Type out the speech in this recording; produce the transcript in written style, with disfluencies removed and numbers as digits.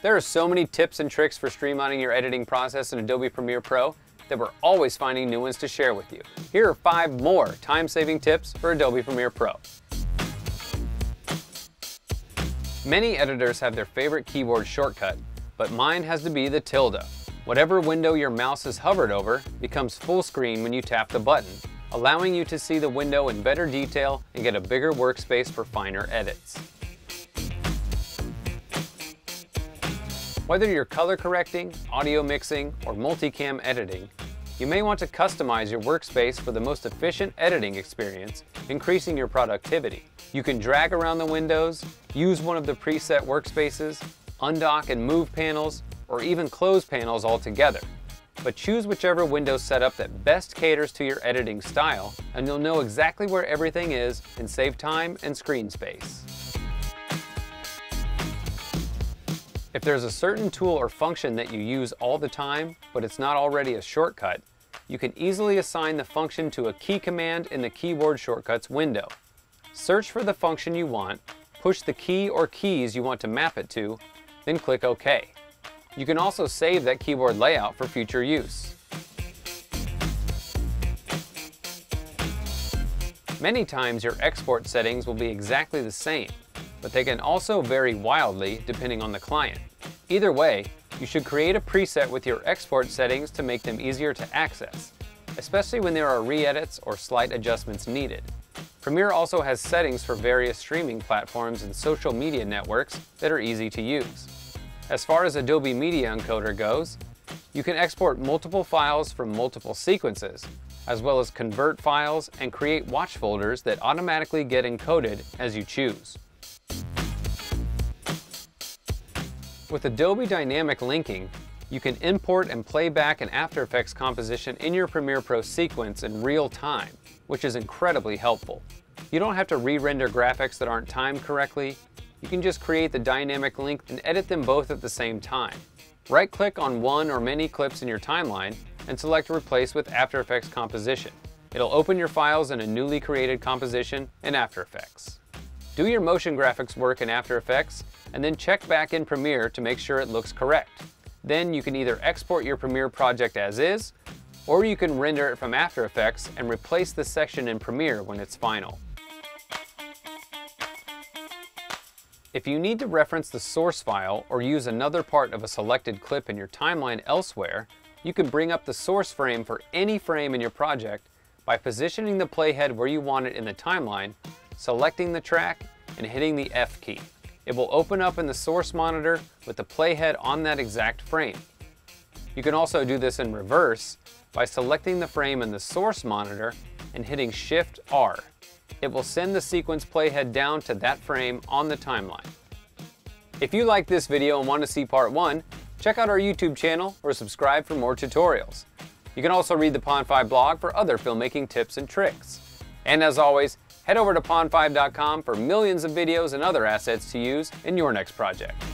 There are so many tips and tricks for streamlining your editing process in Adobe Premiere Pro that we're always finding new ones to share with you. Here are 5 more time-saving tips for Adobe Premiere Pro. Many editors have their favorite keyboard shortcut, but mine has to be the tilde. Whatever window your mouse is hovered over becomes full screen when you tap the button, allowing you to see the window in better detail and get a bigger workspace for finer edits. Whether you're color correcting, audio mixing, or multicam editing, you may want to customize your workspace for the most efficient editing experience, increasing your productivity. You can drag around the windows, use one of the preset workspaces, undock and move panels, or even close panels altogether. But choose whichever window setup that best caters to your editing style, and you'll know exactly where everything is and save time and screen space. If there's a certain tool or function that you use all the time, but it's not already a shortcut, you can easily assign the function to a key command in the keyboard shortcuts window. Search for the function you want, push the key or keys you want to map it to, then click OK. You can also save that keyboard layout for future use. Many times your export settings will be exactly the same, but they can also vary wildly depending on the client. Either way, you should create a preset with your export settings to make them easier to access, especially when there are re-edits or slight adjustments needed. Premiere also has settings for various streaming platforms and social media networks that are easy to use. As far as Adobe Media Encoder goes, you can export multiple files from multiple sequences, as well as convert files and create watch folders that automatically get encoded as you choose. With Adobe Dynamic Linking, you can import and play back an After Effects composition in your Premiere Pro sequence in real time, which is incredibly helpful. You don't have to re-render graphics that aren't timed correctly. You can just create the dynamic link and edit them both at the same time. Right-click on one or many clips in your timeline and select Replace with After Effects Composition. It'll open your files in a newly created composition in After Effects. Do your motion graphics work in After Effects, and then check back in Premiere to make sure it looks correct. Then you can either export your Premiere project as is, or you can render it from After Effects and replace the section in Premiere when it's final. If you need to reference the source file or use another part of a selected clip in your timeline elsewhere, you can bring up the source frame for any frame in your project by positioning the playhead where you want it in the timeline, selecting the track, and hitting the F key. It will open up in the source monitor with the playhead on that exact frame. You can also do this in reverse by selecting the frame in the source monitor and hitting Shift R. It will send the sequence playhead down to that frame on the timeline. If you like this video and want to see part 1, check out our YouTube channel or subscribe for more tutorials. You can also read the Pond5 blog for other filmmaking tips and tricks. And as always, head over to Pond5.com for millions of videos and other assets to use in your next project.